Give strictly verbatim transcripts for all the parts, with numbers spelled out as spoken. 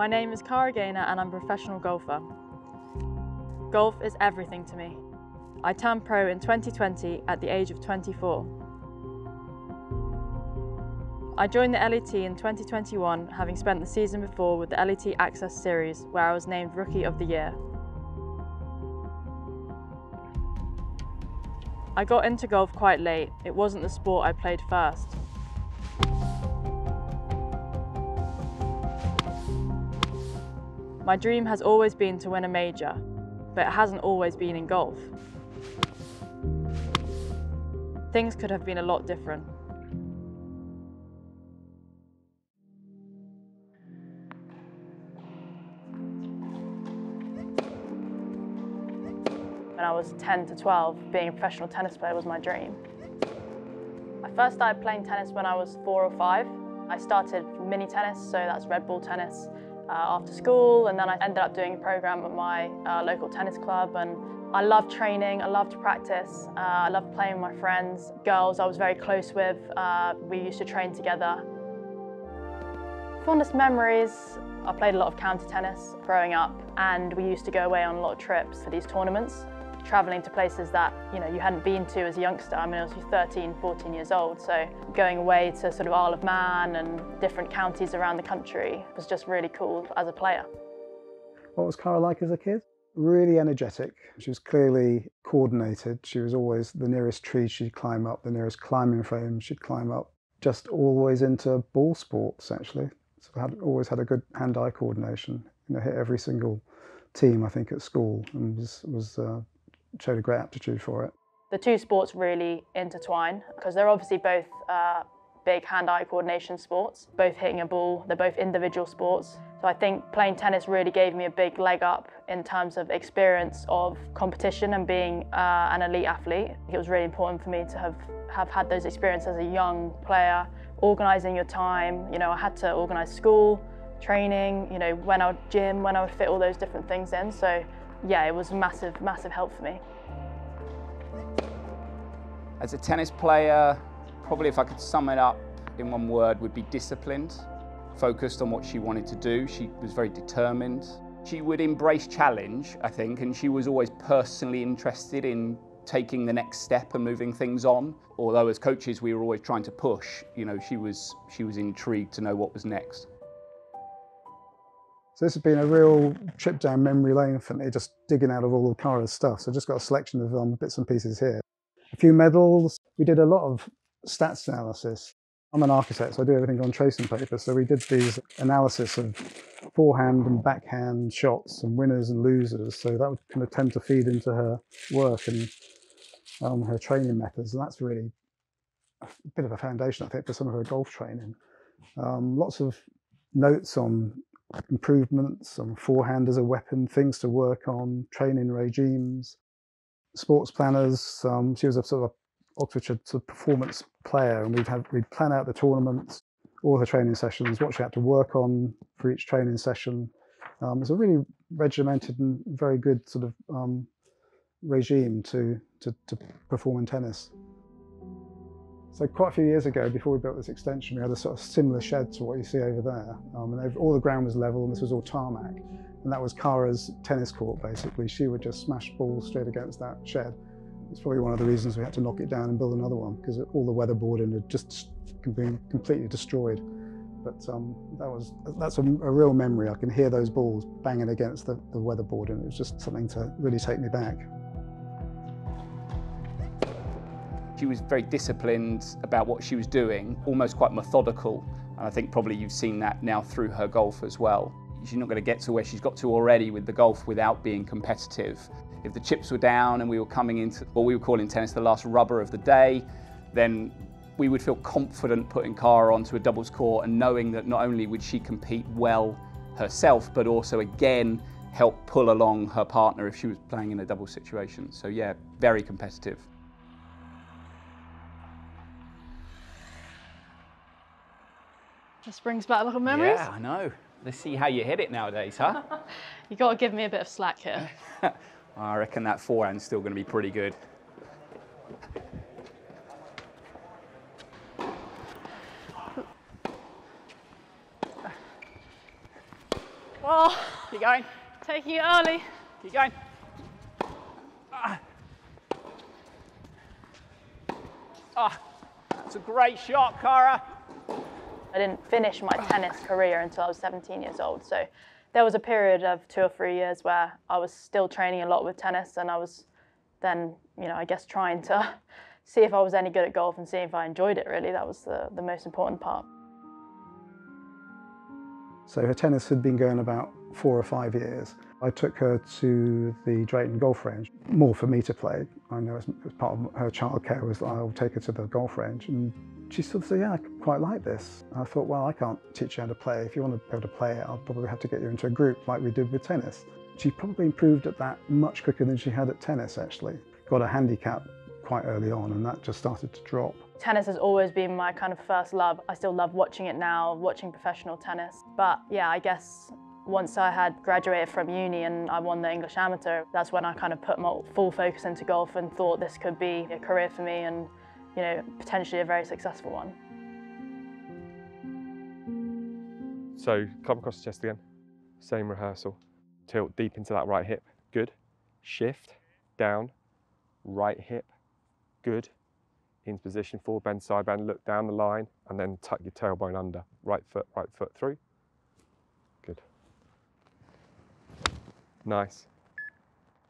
My name is Cara Gainer and I'm a professional golfer. Golf is everything to me. I turned pro in twenty twenty at the age of twenty-four. I joined the L E T in twenty twenty-one, having spent the season before with the L E T Access Series, where I was named Rookie of the Year. I got into golf quite late. It wasn't the sport I played first. My dream has always been to win a major, but it hasn't always been in golf. Things could have been a lot different. When I was ten to twelve, being a professional tennis player was my dream. I first started playing tennis when I was four or five. I started mini tennis, so that's Red Bull tennis, Uh, after school, and then I ended up doing a program at my uh, local tennis club, and I loved training, I loved to practice, uh, I loved playing with my friends. Girls I was very close with, uh, we used to train together. Fondest memories, I played a lot of county tennis growing up, and we used to go away on a lot of trips for these tournaments, travelling to places that, you know, you hadn't been to as a youngster. I mean, I was thirteen, fourteen years old, so going away to sort of Isle of Man and different counties around the country was just really cool as a player. What was Cara like as a kid? Really energetic. She was clearly coordinated. She was always the nearest tree she'd climb up, the nearest climbing frame she'd climb up. Just always into ball sports, actually. So I had, always had a good hand-eye coordination. You know, hit every single team, I think, at school, and was, was uh, showed a great aptitude for it. The two sports really intertwine because they're obviously both uh, big hand-eye coordination sports, both hitting a ball, they're both individual sports. So I think playing tennis really gave me a big leg up in terms of experience of competition and being uh, an elite athlete. It was really important for me to have, have had those experiences as a young player, organising your time. You know, I had to organise school, training, you know, when I would gym, when I would fit all those different things in. So yeah, it was massive, massive help for me. As a tennis player, probably if I could sum it up in one word, would be disciplined, focused on what she wanted to do. She was very determined. She would embrace challenge, I think, and she was always personally interested in taking the next step and moving things on. Although as coaches, we were always trying to push, you know, she was, she was intrigued to know what was next. So this has been a real trip down memory lane for me, just digging out of all of Cara's stuff. So I just got a selection of um, bits and pieces here. A few medals. We did a lot of stats analysis. I'm an architect, so I do everything on tracing paper. So we did these analysis of forehand and backhand shots and winners and losers. So that would kind of tend to feed into her work and um, her training methods. And that's really a bit of a foundation, I think, for some of her golf training. Um, lots of notes on improvements, on forehand as a weapon, things to work on, training regimes, sports planners. Um, she was a sort of Oxfordshire sort of performance player, and we'd have we'd plan out the tournaments, all the training sessions, what she had to work on for each training session. Um, it's a really regimented and very good sort of um, regime to, to to perform in tennis. So quite a few years ago, before we built this extension, we had a sort of similar shed to what you see over there. Um, and over, all the ground was level, and this was all tarmac. And that was Cara's tennis court, basically. She would just smash balls straight against that shed. It's probably one of the reasons we had to knock it down and build another one, because all the weatherboarding had just been completely destroyed. But um, that was, that's a, a real memory. I can hear those balls banging against the, the weatherboarding. It was just something to really take me back. She was very disciplined about what she was doing, almost quite methodical. And I think probably you've seen that now through her golf as well. She's not going to get to where she's got to already with the golf without being competitive. If the chips were down and we were coming into what we were calling tennis the last rubber of the day, then we would feel confident putting Cara onto a doubles court and knowing that not only would she compete well herself, but also again help pull along her partner if she was playing in a double situation. So yeah, very competitive. This brings back a lot of memories. Yeah, I know. Let's see how you hit it nowadays, huh? You got to give me a bit of slack here. I reckon that forehand's still going to be pretty good. Oh, keep going. Taking it early. Keep going. Ah. Ah. That's a great shot, Cara. I didn't finish my tennis career until I was seventeen years old. So there was a period of two or three years where I was still training a lot with tennis, and I was then, you know, I guess trying to see if I was any good at golf and see if I enjoyed it, really. That was the, the most important part. So her tennis had been going about four or five years. I took her to the Drayton Golf Range, more for me to play. I know as part of her childcare was I'll take her to the golf range, and she sort of said, yeah, I quite like this. And I thought, well, I can't teach you how to play. If you want to be able to play it, I'll probably have to get you into a group like we did with tennis. She probably improved at that much quicker than she had at tennis, actually. Got a handicap quite early on, and that just started to drop. Tennis has always been my kind of first love. I still love watching it now, watching professional tennis. But yeah, I guess once I had graduated from uni and I won the English Amateur, that's when I kind of put my full focus into golf and thought this could be a career for me and, you know, potentially a very successful one. So club across the chest again, same rehearsal. Tilt deep into that right hip, good. Shift, down, right hip, good. Into position, forward bend, side bend, look down the line, and then tuck your tailbone under. Right foot, right foot through. Good. Nice.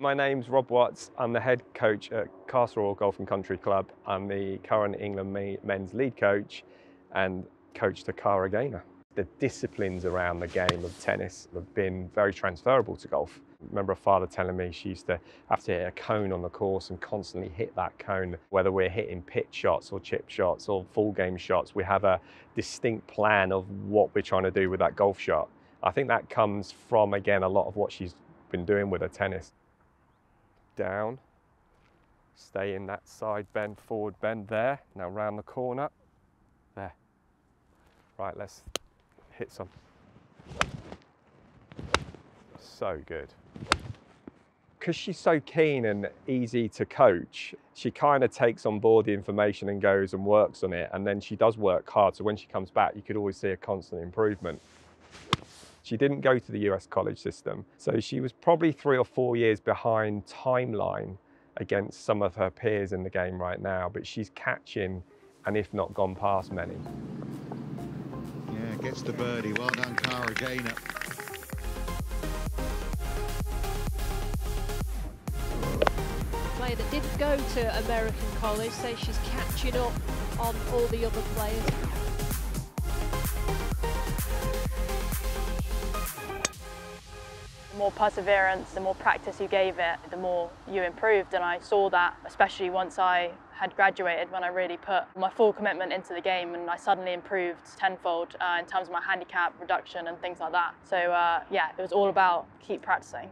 My name's Rob Watts. I'm the head coach at Castle Royle Golf and Country Club. I'm the current England men's lead coach and coach to Cara Gainer. The disciplines around the game of tennis have been very transferable to golf. I remember a father telling me she used to have to hit a cone on the course and constantly hit that cone. Whether we're hitting pitch shots or chip shots or full game shots, we have a distinct plan of what we're trying to do with that golf shot. I think that comes from, again, a lot of what she's been doing with her tennis. Down, stay in that side bend, forward bend there. Now round the corner, there. Right, let's hit some. So good. Because she's so keen and easy to coach, she kind of takes on board the information and goes and works on it, and then she does work hard, so when she comes back you could always see a constant improvement. She didn't go to the U S college system, so she was probably three or four years behind timeline against some of her peers in the game right now, but she's catching and if not gone past many. Gets the birdie. Well done, Cara Gainer. Player that didn't go to American college, so she's catching up on all the other players. The more perseverance, the more practice you gave it, the more you improved, and I saw that, especially once I had graduated, when I really put my full commitment into the game, and I suddenly improved tenfold uh, in terms of my handicap reduction and things like that. So uh, yeah, it was all about keep practicing.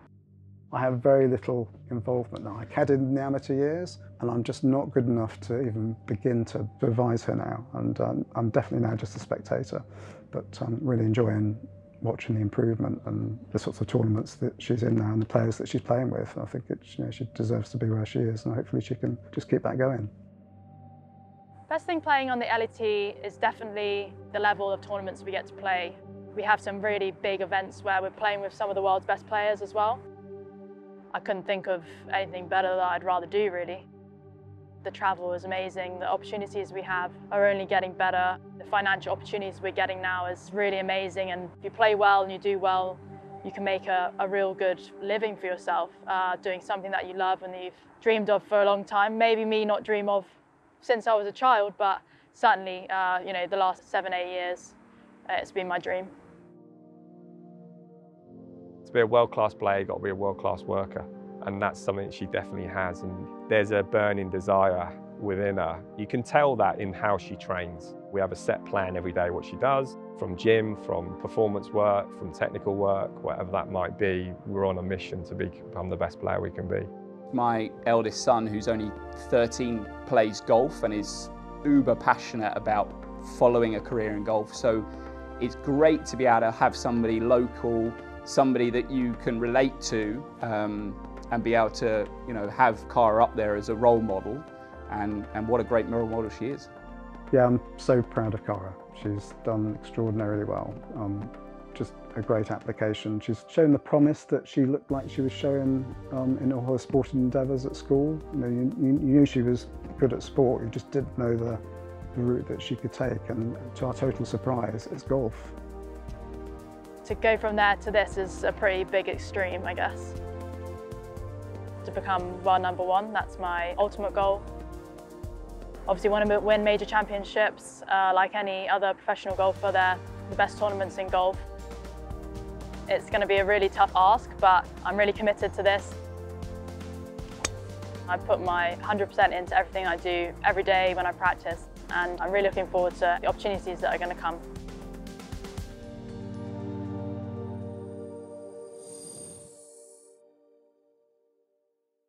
I have very little involvement now. I had it in the amateur years, and I'm just not good enough to even begin to advise her now. And um, I'm definitely now just a spectator, but I'm really enjoying watching the improvement and the sorts of tournaments that she's in now and the players that she's playing with. I think it, you know, she deserves to be where she is, and hopefully she can just keep that going. Best thing playing on the L E T is definitely the level of tournaments we get to play. We have some really big events where we're playing with some of the world's best players as well. I couldn't think of anything better that I'd rather do, really. The travel is amazing, the opportunities we have are only getting better. The financial opportunities we're getting now is really amazing, and if you play well and you do well, you can make a, a real good living for yourself, uh, doing something that you love and that you've dreamed of for a long time. Maybe me not dream of since I was a child, but certainly, uh, you know, the last seven, eight years, uh, it's been my dream. To be a world-class player, you've got to be a world-class worker. And that's something that she definitely has. And there's a burning desire within her. You can tell that in how she trains. We have a set plan every day, what she does, from gym, from performance work, from technical work, whatever that might be. We're on a mission to become the best player we can be. My eldest son, who's only thirteen, plays golf and is uber passionate about following a career in golf. So it's great to be able to have somebody local, somebody that you can relate to, um, and be able to, you know, have Cara up there as a role model, and, and what a great role model she is. Yeah, I'm so proud of Cara. She's done extraordinarily well. Um, just a great application. She's shown the promise that she looked like she was showing um, in all her sporting endeavours at school. You know, you, you knew she was good at sport, you just didn't know the, the route that she could take, and to our total surprise, it's golf. To go from there to this is a pretty big extreme, I guess. To become world number one, that's my ultimate goal. Obviously, want to win major championships, uh, like any other professional golfer. They're the best tournaments in golf. It's going to be a really tough ask, but I'm really committed to this. I put my one hundred percent into everything I do every day when I practice, and I'm really looking forward to the opportunities that are going to come.